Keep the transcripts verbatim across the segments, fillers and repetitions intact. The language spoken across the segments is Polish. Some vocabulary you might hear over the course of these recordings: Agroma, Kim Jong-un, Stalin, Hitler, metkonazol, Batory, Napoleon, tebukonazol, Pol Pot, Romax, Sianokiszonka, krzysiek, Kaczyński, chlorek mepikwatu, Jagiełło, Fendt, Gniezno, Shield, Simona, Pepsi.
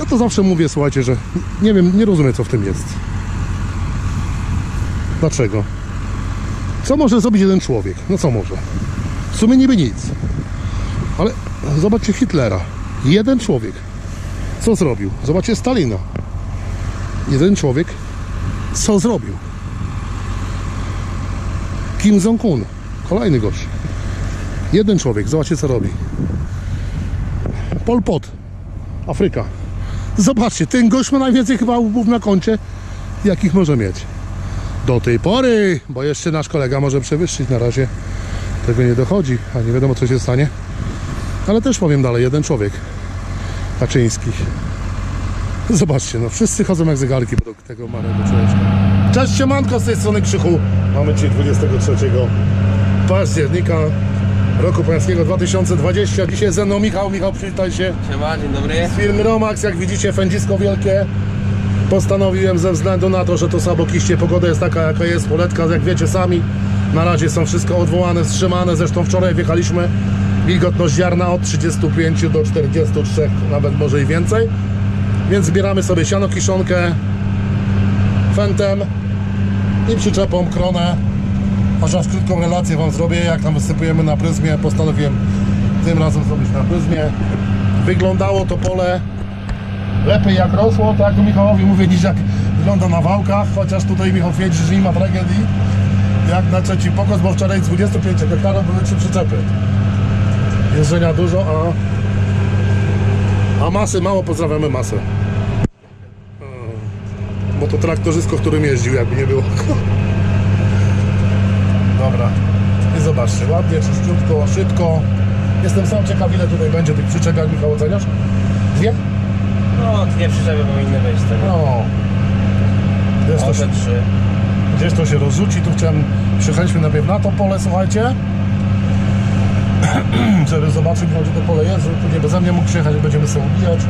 Ja to zawsze mówię, słuchajcie, że nie wiem, nie rozumiem, co w tym jest. Dlaczego? Co może zrobić jeden człowiek? No co może? W sumie niby nic. Ale zobaczcie Hitlera. Jeden człowiek. Co zrobił? Zobaczcie Stalina. Jeden człowiek. Co zrobił? Kim Jong-un. Kolejny gość. Jeden człowiek. Zobaczcie, co robi. Pol Pot. Afryka. Zobaczcie, ten gość ma najwięcej chyba łbów na koncie, jakich może mieć. Do tej pory, bo jeszcze nasz kolega może przewyższyć, na razie tego nie dochodzi, a nie wiadomo, co się stanie. Ale też powiem dalej, jeden człowiek. Kaczyński. Zobaczcie, no wszyscy chodzą jak zegarki do tego marnego człowieczka. Cześć, siemanko, z tej strony Krzychu. Mamy dzisiaj dwudziestego trzeciego października roku pańskiego dwa tysiące dwudziestego. Dzisiaj ze mną Michał. Michał, przywitaj się. Siema, dzień dobry. Z firmy Romax, jak widzicie, fendzisko wielkie. Postanowiłem, ze względu na to, że to słabokiście, pogoda jest taka, jaka jest, poletka, jak wiecie sami, na razie są wszystko odwołane, wstrzymane. Zresztą wczoraj wjechaliśmy, wilgotność ziarna od trzydziestu pięciu do czterdziestu trzech, nawet może i więcej. Więc zbieramy sobie siano, kiszonkę Fendtem i przyczepą, kronę. Chociaż krótką relację wam zrobię, jak tam wysypujemy na pryzmie. Postanowiłem tym razem zrobić na pryzmie. Wyglądało to pole lepiej jak rosło, tak jak Michałowi mówię dziś, jak wygląda na wałkach. Chociaż tutaj Michał twierdzi, że nie ma tragedii jak na trzeci pokos, bo wczoraj z dwudziestu pięciu hektarów były trzy przyczepy. Jeżdżenia dużo, a, a masy mało. Pozdrawiamy masę, bo to traktorzysko, w którym jeździł, jakby nie było. Dobra, i zobaczcie, ładnie, czyściutko, szybko. Jestem sam ciekaw, ile tutaj będzie tych przyczep, jak Michał oceniasz? Dwie? No, dwie przyczepy powinny być z tego. No. Gdzieś to, się, gdzieś to się rozrzuci, tu chciałem, przyjechaliśmy najpierw na to pole, słuchajcie. Żeby zobaczyć, gdzie to pole jest, żeby później beze mnie mógł przyjechać, będziemy sobie ubijać.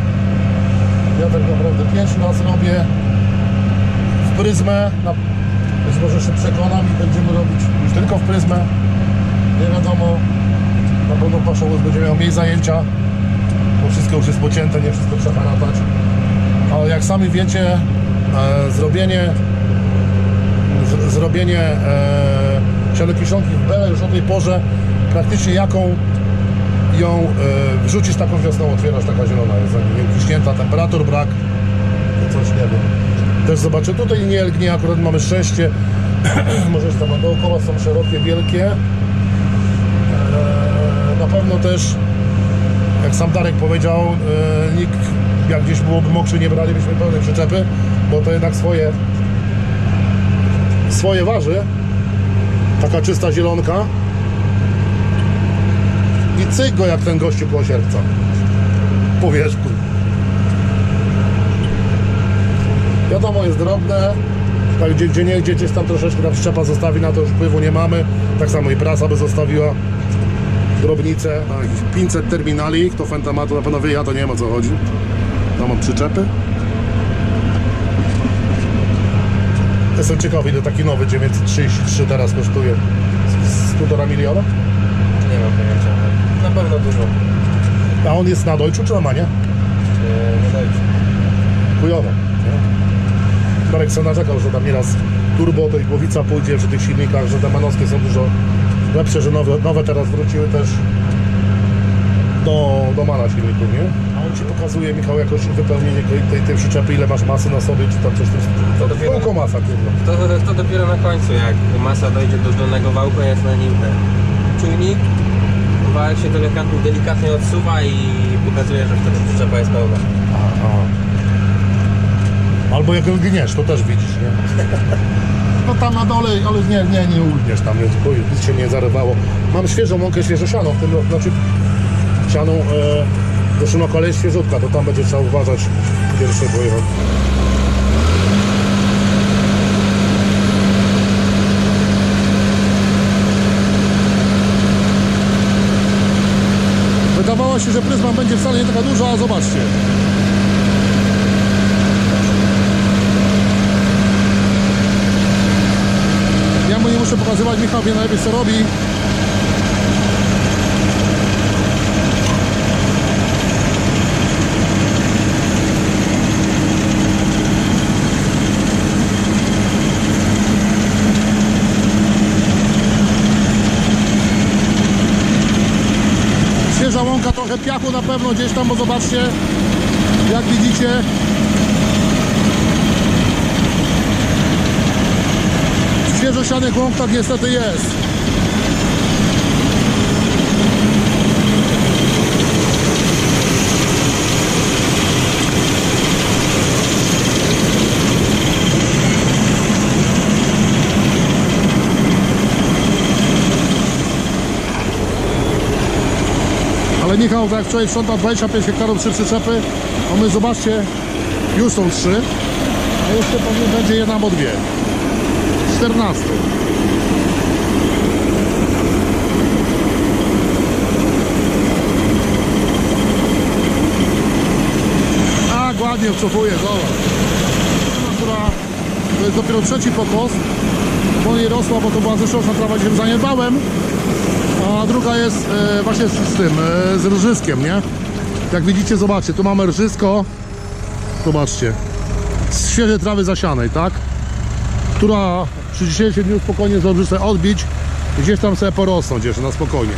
Ja tak naprawdę pierwszy raz robię w pryzmę. Na... Być może się przekonam i będziemy robić już tylko w pryzmę. Nie wiadomo, na pewno paszołus będzie miał mniej zajęcia, bo wszystko już jest pocięte, nie wszystko trzeba latać. Ale jak sami wiecie, e, zrobienie z, zrobienie e, sianokiszonki w bele już o tej porze, praktycznie jaką ją e, wrzucisz, taką wiosną otwierasz, taka zielona jest, nie uciśnięta, temperatur brak, to coś nie wiem. Też zobaczę, tutaj nie lgnie, akurat mamy szczęście. Może tam dookoła są szerokie, wielkie. Na pewno też, jak sam Darek powiedział, nikt, jak gdzieś byłoby mokrzy, nie bralibyśmy pełnej przyczepy, bo to jednak swoje swoje waży. Taka czysta zielonka. I cyk go jak ten gościu koło sierpca. Po wierzchu. Wiadomo, jest drobne, tak gdzie, gdzie nie, gdzie gdzieś tam troszeczkę na przyczepa zostawi, na to już wpływu nie mamy. Tak samo i prasa by zostawiła drobnice, tak, pięćset terminali, kto Fenta ma, to na pewno wie, ja to nie wiem, o co chodzi. Tam mam przyczepy. Jestem ciekawy, ile taki nowy dziewięćset trzydzieści trzy teraz kosztuje, z półtora miliona? Nie mam pojęcia, na pewno dużo. A on jest na Deutschu czy na Manie? Na Deutschu. Chujowo. Darek se narzekał, że tam nieraz turbo, to i głowica pójdzie przy tych silnikach, że te manowskie są dużo lepsze, że nowe, nowe teraz wróciły też do, do mana silników, nie? A on ci pokazuje, Michał, jakoś wypełnienie tej, tej, tej przyczepy, ile masz masy na sobie, czy tam coś tam. To dopiero, kołko masa, to, to, to, to dopiero na końcu, jak masa dojdzie do dolnego wałka, jest na nim ten czujnik, wałek się delikatnie, delikatnie odsuwa i pokazuje, że wtedy przyczepa jest pełna. Aha. Albo jak lgniesz, to też widzisz, nie? No tam na dole, ale nie, nie, nie ulgniesz tam, bo nic się nie zarywało. Mam świeżą mąkę, świeże siano w tym roku, znaczy siano e, do Szynoka, ale jest świeżutka, to tam będzie trzeba uważać pierwszy bojewód. Wydawało się, że pryzma będzie wcale nie taka duża, a zobaczcie. Muszę pokazywać, Michał wie najlepiej, co robi. piachu na pewno gdzieś tam, bo zobaczcie, jak widzicie, w świeżo sianych łąkach niestety jest. Ale Michał, tak jak wczoraj sprzątał dwadzieścia pięć hektarów, trzy przyczepy, a my zobaczcie, już są trzy, a jeszcze pewnie będzie jedna albo dwie. czternaście. Tak, ładnie wcofuje, zobacz. Która, to jest dopiero trzeci pokos, bo nie rosła, bo to była zeszłoroczna trawa, się zaniedbałem. A druga jest e, właśnie z, z tym, e, z rżyzkiem, nie? Jak widzicie, zobaczcie, tu mamy rżysko. Zobaczcie. Z świeżej trawy zasianej, tak? Która przy dzisiejszym dniu spokojnie zdąży odbić i gdzieś tam sobie porosną, gdzieś na spokojnie.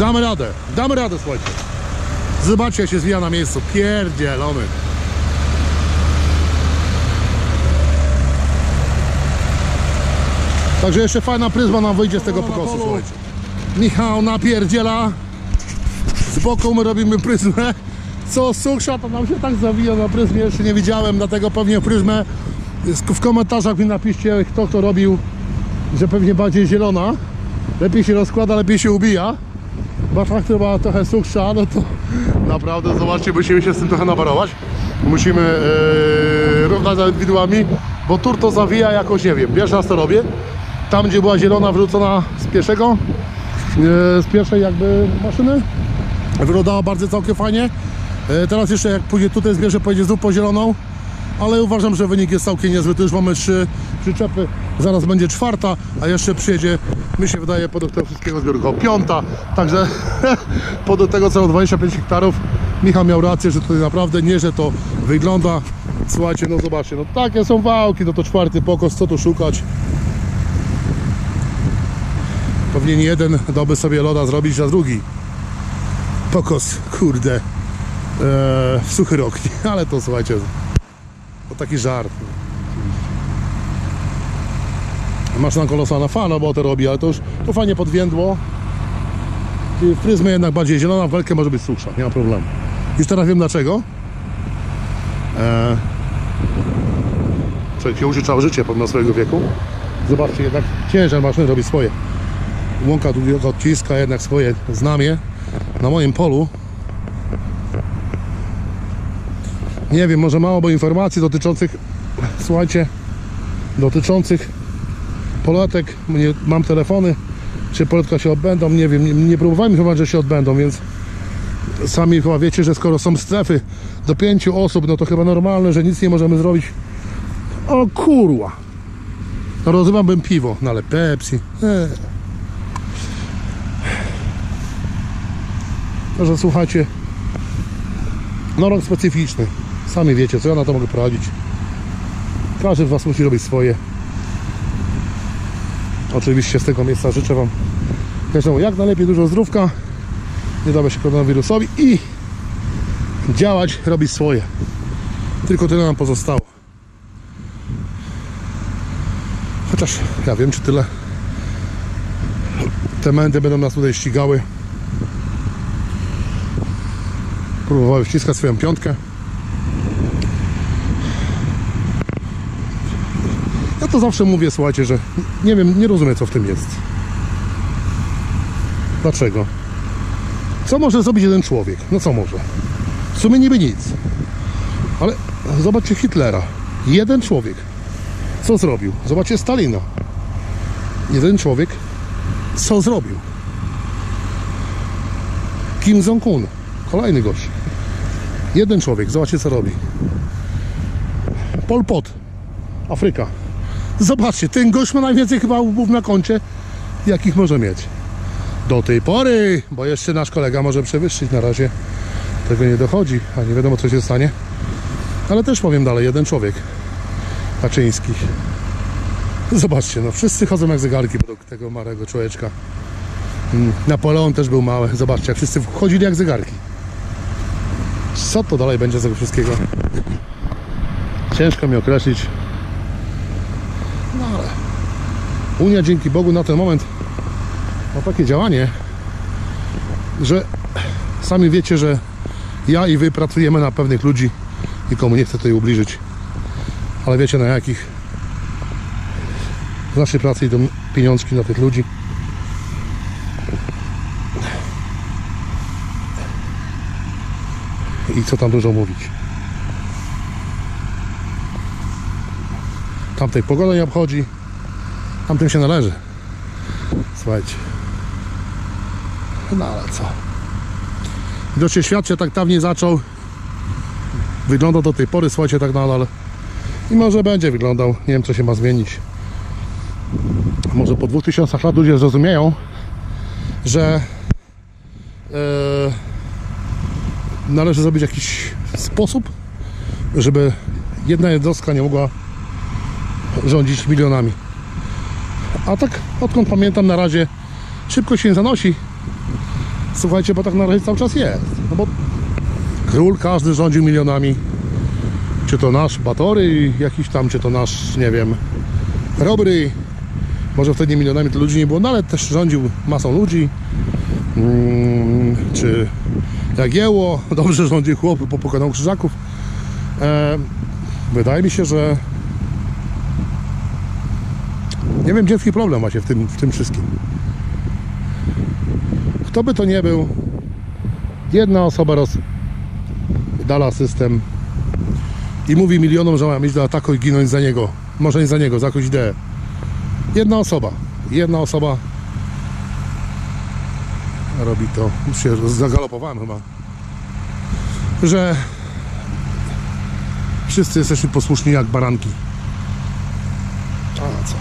Damy radę, damy radę, słuchajcie. Zobaczcie, jak się zwija na miejscu. Pierdzielony. Także jeszcze fajna pryzma nam wyjdzie z tego pokosu, słuchajcie. Michał napierdziela. Z boku my robimy pryzmę. Co susza, to nam się tak zawija na pryzmie, jeszcze nie widziałem, dlatego pewnie pryzmę w komentarzach mi napiszcie, kto to robił, że pewnie bardziej zielona. Lepiej się rozkłada, lepiej się ubija. Bo tak chyba trochę susza, no to naprawdę, zobaczcie, musimy się z tym trochę nawarować. Musimy yy, równać za widłami, bo tur to zawija jakoś, nie wiem, pierwszy raz to robię. Tam, gdzie była zielona wrzucona z pierwszego, yy, z pierwszej jakby maszyny, wyglądała bardzo całkiem fajnie. Yy, teraz jeszcze jak pójdzie tutaj zbierze, pojedzie znów po zieloną, ale uważam, że wynik jest całkiem niezły. Tu już mamy trzy przyczepy, zaraz będzie czwarta, a jeszcze przyjedzie, mi się wydaje, podok tego wszystkiego zbiornika piąta, także podok tego celu dwadzieścia pięć hektarów. Michał miał rację, że tutaj naprawdę nieźle to wygląda. Słuchajcie, no zobaczcie, no takie są wałki, no to czwarty pokos, co tu szukać. Pewnie nie jeden dałby sobie loda zrobić, a drugi pokos, kurde, eee, suchy rok, ale to słuchajcie, to taki żart. Maszyna kolosalna, fajna robotę robi, ale to już to fajnie podwiędło. I w pryzmie jednak bardziej zielona, w welkę może być susza, nie ma problemu. Już teraz wiem dlaczego. Eee, Człowiek się uczy całe życie pomimo swojego wieku. Zobaczcie, jednak ciężar maszyny robi swoje. Łąka długiego odciska jednak swoje znamie na moim polu. Nie wiem, może mało, bo informacji dotyczących, słuchajcie, dotyczących poletek, nie, mam telefony, czy poletka się odbędą, nie wiem, nie, nie próbowałem informować, że się odbędą, więc sami chyba wiecie, że skoro są strefy do pięciu osób, no to chyba normalne, że nic nie możemy zrobić. O kurwa, no rozumiem piwo, no ale Pepsi, eee. Także słuchajcie, no rok specyficzny, sami wiecie, co ja na to mogę poradzić. Każdy z was musi robić swoje. Oczywiście z tego miejsca życzę wam każdemu jak najlepiej, dużo zdrówka, nie dawać się koronawirusowi i działać, robić swoje. Tylko tyle nam pozostało. Chociaż ja wiem, czy tyle. Te mędy będą nas tutaj ścigały. Próbowały wciskać swoją piątkę. Ja to zawsze mówię, słuchajcie, że nie wiem, nie rozumiem, co w tym jest. Dlaczego? Co może zrobić jeden człowiek? No co może? W sumie niby nic. Ale zobaczcie Hitlera. Jeden człowiek. Co zrobił? Zobaczcie Stalina. Jeden człowiek. Co zrobił? Kim Jong-un. Kolejny gość. Jeden człowiek. Zobaczcie, co robi. Pol Pot. Afryka. Zobaczcie, ten gość ma najwięcej chyba łbów na koncie, jakich może mieć. Do tej pory, bo jeszcze nasz kolega może przewyższyć, na razie tego nie dochodzi, a nie wiadomo, co się stanie. Ale też powiem dalej, jeden człowiek. Kaczyński. Zobaczcie, no wszyscy chodzą jak zegarki do tego marego człowieczka. Napoleon też był mały. Zobaczcie, jak wszyscy wchodzili jak zegarki. Co to dalej będzie z tego wszystkiego? Ciężko mi określić. No ale Unia, dzięki Bogu, na ten moment ma takie działanie, że sami wiecie, że ja i wy pracujemy na pewnych ludzi. Nikomu nie chcę tutaj ubliżyć. Ale wiecie, na jakich. Z naszej pracy idą pieniążki na tych ludzi. I co tam dużo mówić. Tamtej pogoda nie obchodzi. Tamtym się należy. Słuchajcie. No ale co. Widocznie świat się tak dawniej zaczął. Wygląda do tej pory, słuchajcie, tak nadal. I może będzie wyglądał. Nie wiem, co się ma zmienić. Może po dwóch tysiącach lat ludzie zrozumieją, że yy, należy zrobić jakiś sposób, żeby jedna jednostka nie mogła rządzić milionami. A tak, odkąd pamiętam, na razie szybko się zanosi. Słuchajcie, bo tak na razie cały czas jest. No bo król każdy rządził milionami. Czy to nasz Batory jakiś tam, czy to nasz, nie wiem, Robry. Może wtedy milionami to ludzi nie było, no ale też rządził masą ludzi. Hmm, czy Jagiełło dobrze rządził chłopy, po pokonał krzyżaków. E, wydaje mi się, że nie wiem, dziecki problem macie w tym, w tym wszystkim. Kto by to nie był, jedna osoba rozdala system i mówi milionom, że mają iść do ataku i ginąć za niego. Może nie za niego, za jakąś ideę. Jedna osoba, jedna osoba robi to, już się zagalopowałem chyba, że wszyscy jesteśmy posłuszni jak baranki. A co?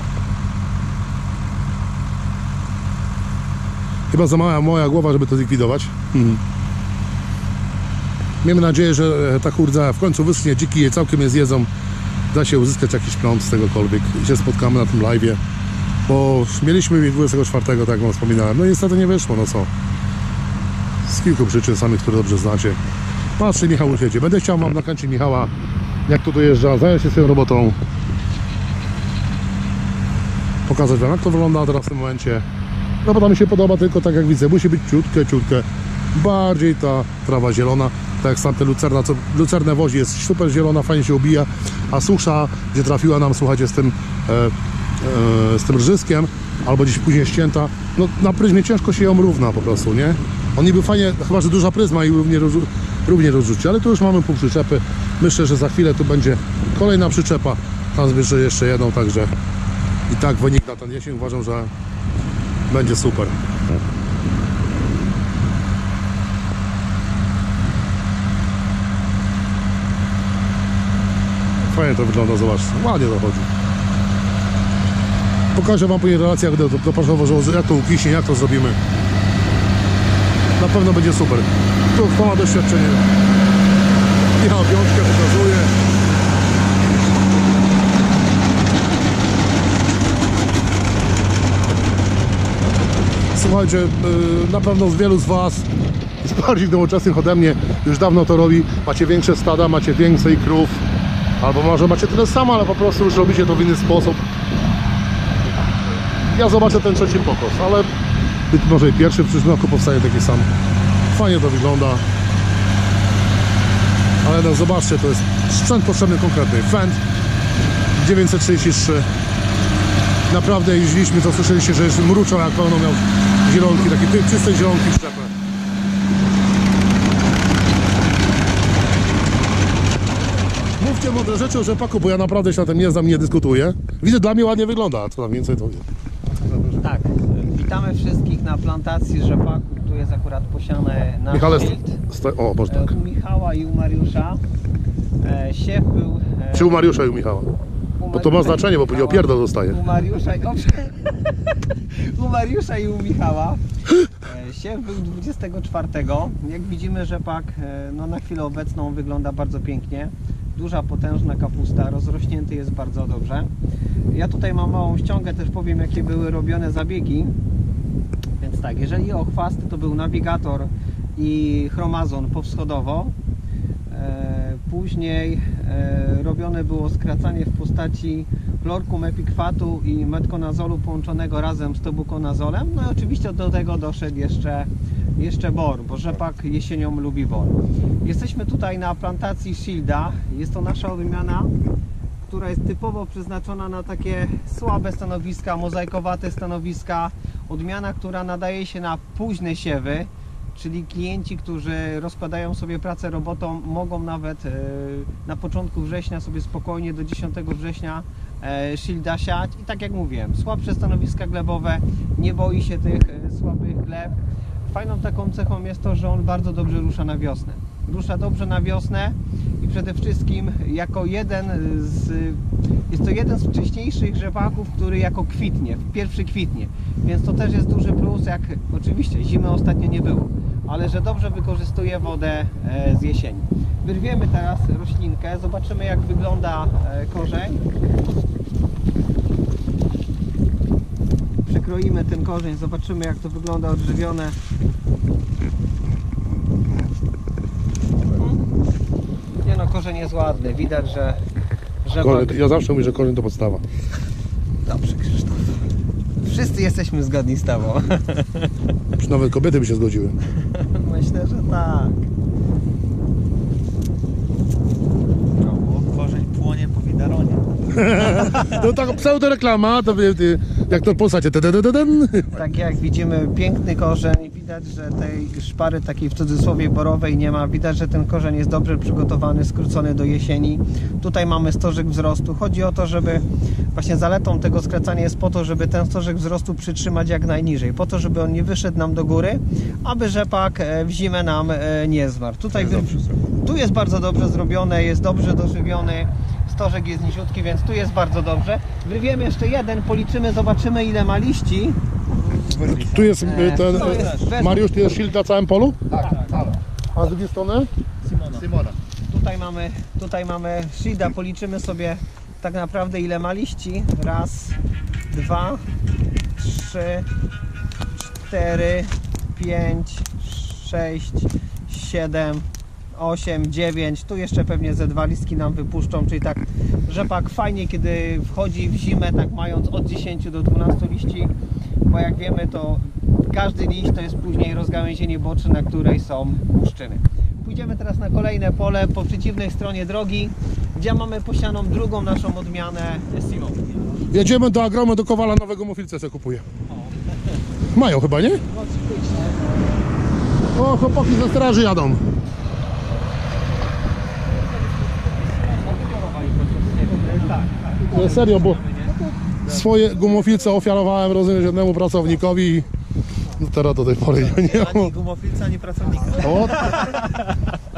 Chyba za mała moja głowa, żeby to zlikwidować. Mhm. Miejmy nadzieję, że ta kurdza w końcu wyschnie, dziki je całkiem nie zjedzą. Da się uzyskać jakiś prąd z tegokolwiek i się spotkamy na tym live'ie, bo mieliśmy dwudziestego czwartego, tak jak wam wspominałem, no i niestety nie wyszło, no co, z kilku przyczyn samych, które dobrze znacie. Patrzcie, Michał już jedzie. Będę chciał, mam na kancie Michała, jak tu dojeżdża, zająć się swoją robotą, pokazać wam, jak to wygląda teraz w tym momencie. Robota mi się podoba, tylko tak jak widzę, musi być ciutkę, ciutkę bardziej ta trawa zielona. Tak jak sam te lucerna, co lucerne wozi, jest super zielona, fajnie się obija, a susza, gdzie trafiła nam, słuchajcie, z tym, e, e, z tym rżyskiem, albo gdzieś później ścięta, no na pryzmie ciężko się ją równa po prostu, nie? On niby fajnie, chyba że duża pryzma i równie, równie rozrzuci, ale tu już mamy pół przyczepy. Myślę, że za chwilę tu będzie kolejna przyczepa, tam zbliżę jeszcze jedną, także i tak wynik na ten jesień uważam, że będzie super. Fajnie to wygląda, zobaczcie, ładnie to chodzi. Pokażę wam później relację, jak to dopasowo, jak to ukiśnie, jak to zrobimy. Na pewno będzie super. Tu kto ma doświadczenie. Ja piątkę pokazuję. Słuchajcie, na pewno z wielu z was jest bardziej nowoczesnych ode mnie, już dawno to robi. Macie większe stada, macie więcej krów. Albo może macie tyle samo, ale po prostu już robicie to w inny sposób. Ja zobaczę ten trzeci pokos, ale być może i pierwszy w przyszłym roku powstanie taki sam. Fajnie to wygląda. Ale no zobaczcie, to jest sprzęt potrzebny konkretny. Fendt dziewięćset trzydzieści trzy. Naprawdę jeździliśmy, to słyszeliście, że jest mruczał, jak pełno miał zielonki, takie czyste zielonki w szczepę. Mówcie mądre rzeczy o rzepaku, bo ja naprawdę się na tym nie znam, nie dyskutuję. Widzę, dla mnie ładnie wygląda, co tam więcej to jest. Tak, witamy wszystkich na plantacji rzepaku, tu jest akurat posiane na Shield. O, może tak. U Michała i u Mariusza. E, siew był... E, Czy u Mariusza i u Michała? U bo to ma znaczenie, bo później opierdol dostaje. U Mariusza i... u Mariusza i u Michała. E, siew był dwudziestego czwartego. Jak widzimy, rzepak no, na chwilę obecną wygląda bardzo pięknie. Duża, potężna kapusta, rozrośnięty jest bardzo dobrze. Ja tutaj mam małą ściągę, też powiem, jakie były robione zabiegi. Więc tak, jeżeli Ochwasty to był nawigator i chromazon powschodowo, e, później e, robione było skracanie w postaci chlorku mepikwatu i metkonazolu połączonego razem z tobukonazolem, no i oczywiście do tego doszedł jeszcze jeszcze bor, bo rzepak jesienią lubi bor. Jesteśmy tutaj na plantacji Shielda, jest to nasza odmiana, która jest typowo przeznaczona na takie słabe stanowiska, mozaikowate stanowiska, odmiana, która nadaje się na późne siewy, czyli klienci, którzy rozkładają sobie pracę robotą, mogą nawet na początku września sobie spokojnie do dziesiątego września Shielda siać i tak jak mówiłem, słabsze stanowiska glebowe, nie boi się tych słabych gleb. Fajną taką cechą jest to, że on bardzo dobrze rusza na wiosnę. Rusza dobrze na wiosnę i przede wszystkim jako jeden z, jest to jeden z wcześniejszych rzepaków, który jako kwitnie, pierwszy kwitnie. Więc to też jest duży plus, jak oczywiście zimy ostatnio nie było, ale że dobrze wykorzystuje wodę z jesieni. Wyrwiemy teraz roślinkę, zobaczymy jak wygląda korzeń. Kroimy ten korzeń, zobaczymy jak to wygląda odżywione. Nie no, korzeń jest ładny, widać, że... że korzeń, ja zawsze mówię, że korzeń to podstawa. Dobrze, Krzysztof. Wszyscy jesteśmy zgodni z tobą. Nawet kobiety by się zgodziły. Myślę, że tak. Korzeń płonie po widaronie. To taka pseudoreklama, to jak to posadzie. Tak jak widzimy, piękny korzeń. Widać, że tej szpary takiej w cudzysłowie borowej nie ma. Widać, że ten korzeń jest dobrze przygotowany, skrócony do jesieni. Tutaj mamy stożek wzrostu. Chodzi o to, żeby właśnie zaletą tego skracania jest po to, żeby ten stożek wzrostu przytrzymać jak najniżej. Po to, żeby on nie wyszedł nam do góry, aby rzepak w zimę nam nie zwarł. Tutaj jest wy... Tu jest bardzo dobrze zrobione, jest dobrze dożywiony. Stożek jest niziutki, więc tu jest bardzo dobrze. Wyrwiemy jeszcze jeden, policzymy, zobaczymy ile ma liści. Tu jest ten... E, jest, Mariusz, tu jest Shield na całym polu? Tak, tak, tak. A z drugiej strony? Simona. Simona. Tutaj mamy, tutaj mamy Shielda, policzymy sobie tak naprawdę ile ma liści. Raz, dwa, trzy, cztery, pięć, sześć, siedem, osiem, dziewięć, tu jeszcze pewnie ze dwa listki nam wypuszczą, czyli tak rzepak fajnie, kiedy wchodzi w zimę, tak mając od dziesięciu do dwunastu liści, bo jak wiemy, to każdy liść to jest później rozgałęzienie boczy, na której są łuszczyny. Pójdziemy teraz na kolejne pole po przeciwnej stronie drogi, gdzie mamy posianą drugą naszą odmianę Simon. Jedziemy do Agromy, do Kowala, nowego mofilce se kupuję. O. Mają chyba, nie? O, chłopaki ze straży jadą. No serio, bo swoje gumofilce ofiarowałem, rozumiem, jednemu pracownikowi i no teraz do tej pory nie mam. Ani gumofilca, ani pracownika. O,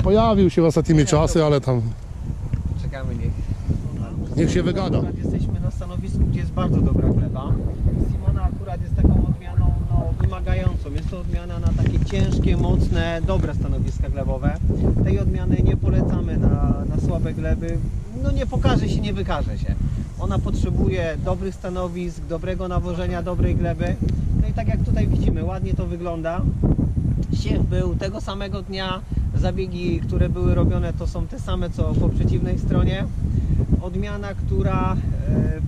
pojawił się w ostatnimi czasy, ale tam... Czekamy, niech... Niech się wygada. Jesteśmy na stanowisku, gdzie jest bardzo dobra gleba. Simona akurat jest taką odmianą no, wymagającą. Jest to odmiana na takie ciężkie, mocne, dobre stanowiska glebowe. Tej odmiany nie polecamy na, na słabe gleby. No nie pokaże się, nie wykaże się. Ona potrzebuje dobrych stanowisk, dobrego nawożenia, dobrej gleby. No i tak jak tutaj widzimy, ładnie to wygląda. Siew był tego samego dnia. Zabiegi, które były robione, to są te same, co po przeciwnej stronie. Odmiana, która e,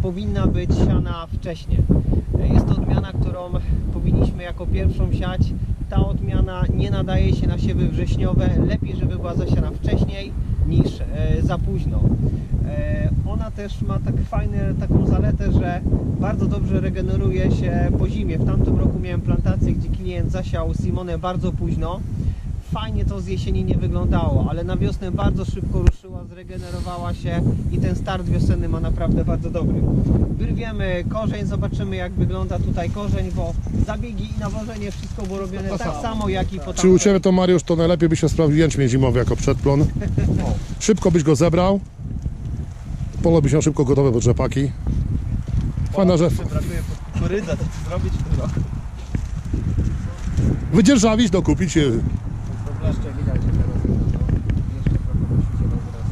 powinna być siana wcześniej. Jest to odmiana, którą powinniśmy jako pierwszą siać. Ta odmiana nie nadaje się na siewy wrześniowe. Lepiej, żeby była zasiana wcześniej niż e, za późno. E, ona też ma tak fajną taką zaletę, że bardzo dobrze regeneruje się po zimie. W tamtym roku miałem plantację, gdzie klient zasiał Simonę bardzo późno. Fajnie to z jesieni nie wyglądało, ale na wiosnę bardzo szybko ruszyła, zregenerowała się i ten start wiosenny ma naprawdę bardzo dobry. Wyrwiemy korzeń, zobaczymy jak wygląda tutaj korzeń, bo zabiegi i nawożenie wszystko było robione tak samo, samo jak i po tamtym. Czy u Ciebie to, Mariusz, to najlepiej by się sprawdził jęczmień zimowy jako przedplon? Szybko byś go zebrał, pole by się szybko gotowe pod rzepaki. Fajna rzecz. Korydza, to co zrobić w tym roku? Wydzierżawić, dokupić. Jeszcze widać, że teraz jeszcze trochę musi się rozrosnąć.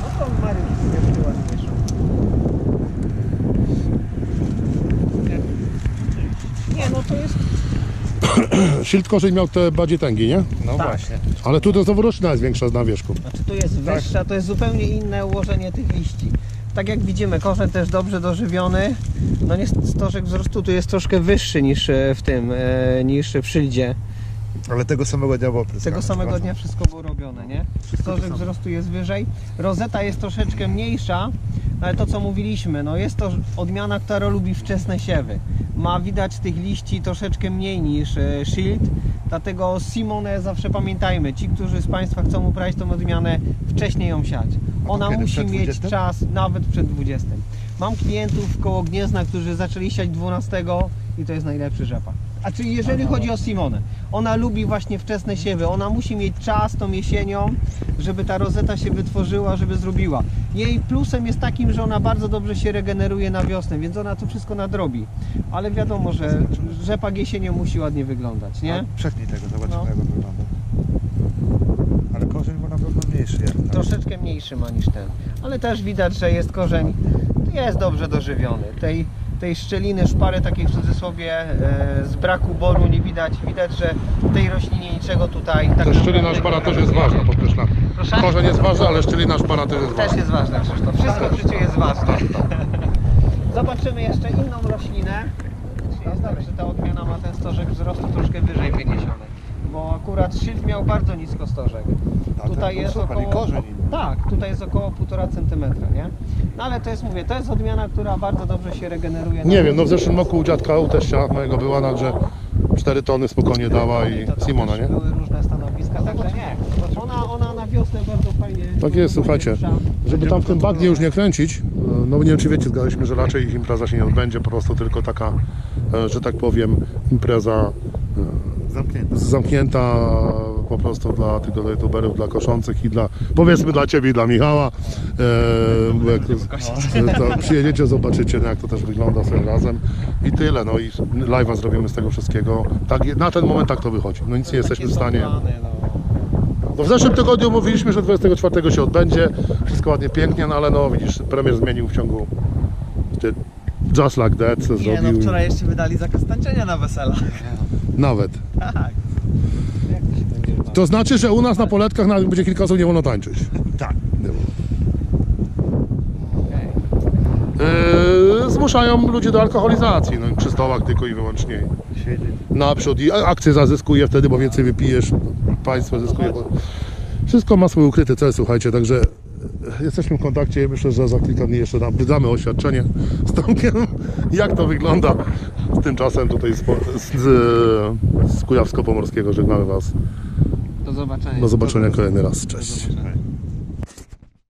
No to Mariusz jest ładniejszy. Shield korzej miał te bardziej tęgi, nie? No tak. Właśnie. Ale tu to znowu roślina jest większa na wierzchu. Znaczy tu jest wyższa, tak. To jest zupełnie inne ułożenie tych liści. Tak jak widzimy, korzeń też dobrze dożywiony. No niestety stożek wzrostu tu jest troszkę wyższy niż w tym, niż w Shieldzie. Ale tego samego dnia było pryskane. Tego samego dnia wszystko było robione, nie? Stożek wzrostu jest wyżej. Rozeta jest troszeczkę mniejsza, ale to co mówiliśmy, no jest to odmiana, która lubi wczesne siewy. Ma widać tych liści troszeczkę mniej niż Shield, dlatego Simonę zawsze pamiętajmy. Ci, którzy z Państwa chcą uprawiać tą odmianę, wcześniej ją siać. Ona musi mieć czas nawet przed dwudziestym. Mam klientów koło Gniezna, którzy zaczęli siać dwunastego i to jest najlepszy rzepak. A czyli jeżeli chodzi o Simonę, ona lubi właśnie wczesne siewy, ona musi mieć czas tą jesienią, żeby ta rozeta się wytworzyła, żeby zrobiła. Jej plusem jest takim, że ona bardzo dobrze się regeneruje na wiosnę, więc ona to wszystko nadrobi. Ale wiadomo, że rzepak jesienią musi ładnie wyglądać, nie? Przechnij tego, zobaczmy no. Jak on wygląda. Ale korzeń ma na pewno mniejszy. Jak troszeczkę mniejszy ma niż ten, ale też widać, że jest korzeń, jest dobrze dożywiony. Tej tej szczeliny, szpary takiej w cudzysłowie, e, z braku boru nie widać. Widać, że w tej roślinie niczego tutaj... Tak ta szczelina, szpara też jest ważna, podkreślam. Korzeń jest ważna, ale szczelina, szpara też jest ważna. Też jest ważna, Krzysztof. Wszystko w życiu jest ważne. Zobaczymy jeszcze inną roślinę. Zobacz, że ta odmiana ma ten stożek wzrostu troszkę wyżej wyniesiony. Bo akurat Shield miał bardzo nisko stożek. Ta, tutaj jest super, około... Korzeń. Tak, tutaj jest około półtora centymetra, nie? No ale to jest, mówię, to jest odmiana, która bardzo dobrze się regeneruje. Nie wiem, no w zeszłym roku u dziadka, u teścia mojego była na grze cztery tony spokojnie dała i Simona, nie? Były różne stanowiska, także nie. Ona, ona na wiosnę bardzo fajnie... Tak jest, słuchajcie, żeby tam w tym bagnie już nie kręcić, no nie wiem czy wiecie, zgadaliśmy, że raczej ich impreza się nie odbędzie, po prostu tylko taka, że tak powiem, impreza... Zamknięta. Zamknięta po prostu dla tych youtuberów, dla koszących i dla, powiedzmy dla Ciebie i dla Michała. E, jak, to, przyjedziecie, zobaczycie jak to też wygląda sobie razem i tyle. No i live'a zrobimy z tego wszystkiego. Tak, na ten moment tak to wychodzi. No nic nie jesteśmy w stanie. No w zeszłym tygodniu mówiliśmy, że dwudziestego czwartego się odbędzie. Wszystko ładnie, pięknie, no ale no widzisz, premier zmienił w ciągu... Just like that, co nie, zrobił. No wczoraj jeszcze wydali zakaz tańczenia na weselach. Nawet. Tak. To znaczy, że u nas na poletkach nawet będzie kilka osób nie wolno tańczyć. Tak. Eee, zmuszają ludzi do alkoholizacji, no przy stołach tylko i wyłącznie. Naprzód i akcyza zyskuje wtedy, bo więcej wypijesz, państwo zyskuje. Bo... Wszystko ma swój ukryty cel, słuchajcie, także... Jesteśmy w kontakcie, myślę, że za kilka dni jeszcze damy oświadczenie z Tomkiem, jak to wygląda. Tymczasem tutaj z, z, z Kujawsko-Pomorskiego żegnamy Was. Do zobaczenia. Do zobaczenia kolejny raz. Cześć.